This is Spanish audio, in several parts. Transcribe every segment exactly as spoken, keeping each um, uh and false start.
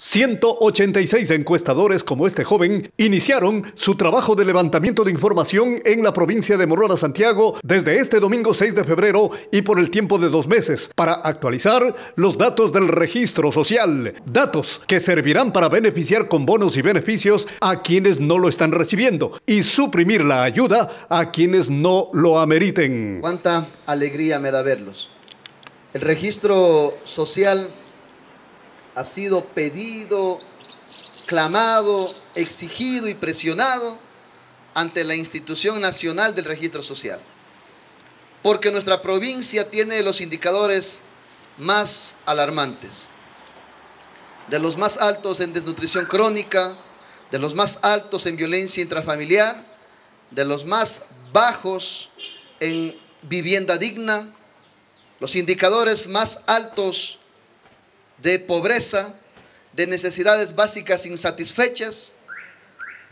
ciento ochenta y seis encuestadores como este joven iniciaron su trabajo de levantamiento de información en la provincia de Morona Santiago desde este domingo seis de febrero y por el tiempo de dos meses para actualizar los datos del registro social, datos que servirán para beneficiar con bonos y beneficios a quienes no lo están recibiendo y suprimir la ayuda a quienes no lo ameriten. Cuánta alegría me da verlos. El registro social ha sido pedido, clamado, exigido y presionado ante la institución nacional del registro social, porque nuestra provincia tiene los indicadores más alarmantes, de los más altos en desnutrición crónica, de los más altos en violencia intrafamiliar, de los más bajos en vivienda digna, los indicadores más altos de pobreza, de necesidades básicas insatisfechas,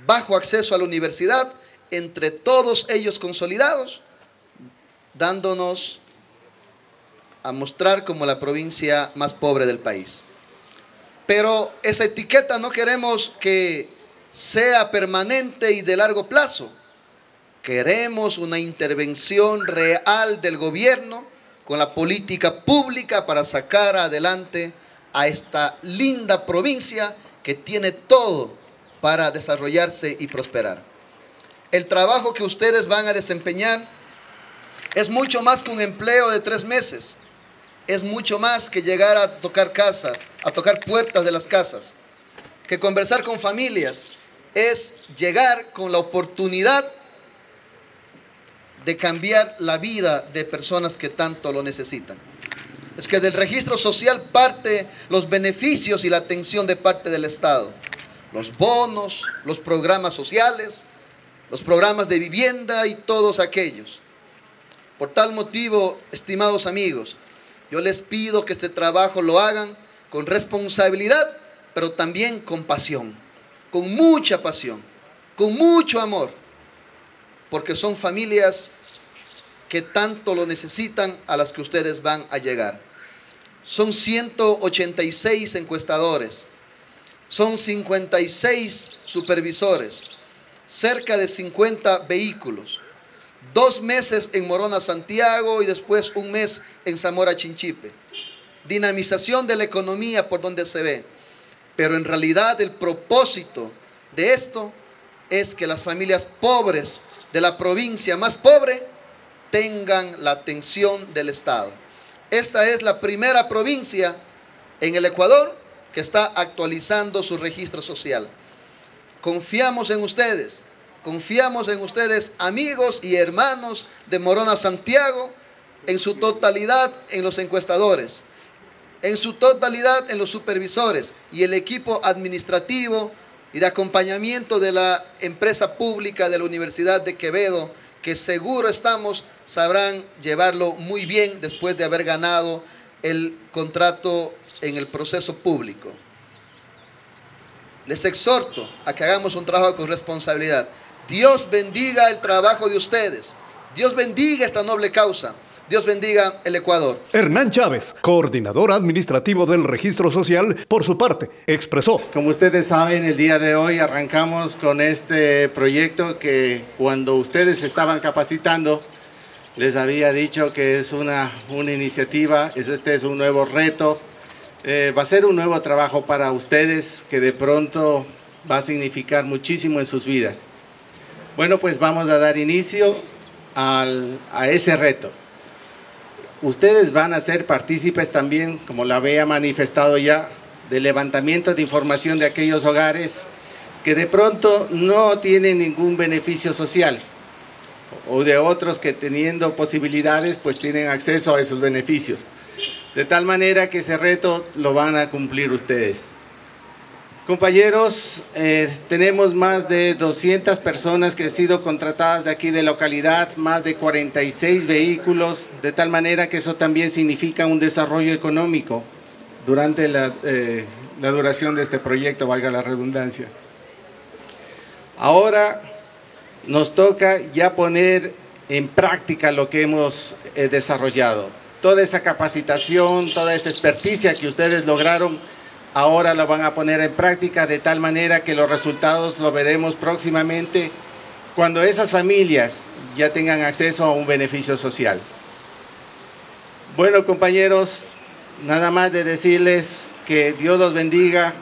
bajo acceso a la universidad, entre todos ellos consolidados, dándonos a mostrar como la provincia más pobre del país. Pero esa etiqueta no queremos que sea permanente y de largo plazo. Queremos una intervención real del gobierno con la política pública para sacar adelante a esta linda provincia que tiene todo para desarrollarse y prosperar. El trabajo que ustedes van a desempeñar es mucho más que un empleo de tres meses, es mucho más que llegar a tocar casa, a tocar puertas de las casas, que conversar con familias, es llegar con la oportunidad de cambiar la vida de personas que tanto lo necesitan. Es que del registro social parte los beneficios y la atención de parte del Estado. Los bonos, los programas sociales, los programas de vivienda y todos aquellos. Por tal motivo, estimados amigos, yo les pido que este trabajo lo hagan con responsabilidad, pero también con pasión, con mucha pasión, con mucho amor, porque son familias que tanto lo necesitan a las que ustedes van a llegar. Son ciento ochenta y seis encuestadores, son cincuenta y seis supervisores, cerca de cincuenta vehículos, dos meses en Morona Santiago y después un mes en Zamora Chinchipe. Dinamización de la economía por donde se ve, pero en realidad el propósito de esto es que las familias pobres de la provincia más pobre tengan la atención del Estado. Esta es la primera provincia en el Ecuador que está actualizando su registro social. Confiamos en ustedes, confiamos en ustedes, amigos y hermanos de Morona Santiago, en su totalidad en los encuestadores, en su totalidad en los supervisores y el equipo administrativo y de acompañamiento de la empresa pública de la Universidad de Quevedo, que seguro estamos sabrán llevarlo muy bien después de haber ganado el contrato en el proceso público. Les exhorto a que hagamos un trabajo con responsabilidad. Dios bendiga el trabajo de ustedes. Dios bendiga esta noble causa. Dios bendiga el Ecuador. Hernán Chávez, coordinador administrativo del Registro Social, por su parte, expresó. Como ustedes saben, el día de hoy arrancamos con este proyecto que cuando ustedes estaban capacitando, les había dicho que es una, una iniciativa, es, este es un nuevo reto, eh, va a ser un nuevo trabajo para ustedes que de pronto va a significar muchísimo en sus vidas. Bueno, pues vamos a dar inicio al, a ese reto. Ustedes van a ser partícipes también, como la había manifestado ya, de levantamiento de información de aquellos hogares que de pronto no tienen ningún beneficio social o de otros que teniendo posibilidades pues tienen acceso a esos beneficios. De tal manera que ese reto lo van a cumplir ustedes. Compañeros, eh, tenemos más de doscientas personas que han sido contratadas de aquí de localidad, más de cuarenta y seis vehículos, de tal manera que eso también significa un desarrollo económico durante la, eh, la duración de este proyecto, valga la redundancia. Ahora nos toca ya poner en práctica lo que hemos eh, desarrollado. Toda esa capacitación, toda esa experticia que ustedes lograron ahora lo van a poner en práctica de tal manera que los resultados los veremos próximamente cuando esas familias ya tengan acceso a un beneficio social. Bueno, compañeros, nada más de decirles que Dios los bendiga,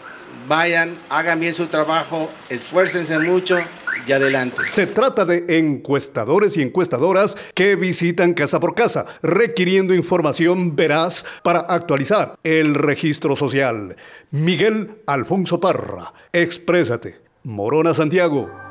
vayan, hagan bien su trabajo, esfuércense mucho y adelante. Se trata de encuestadores y encuestadoras que visitan casa por casa, requiriendo información veraz para actualizar el registro social. Miguel Alfonso Parra, Exprésate, Morona Santiago.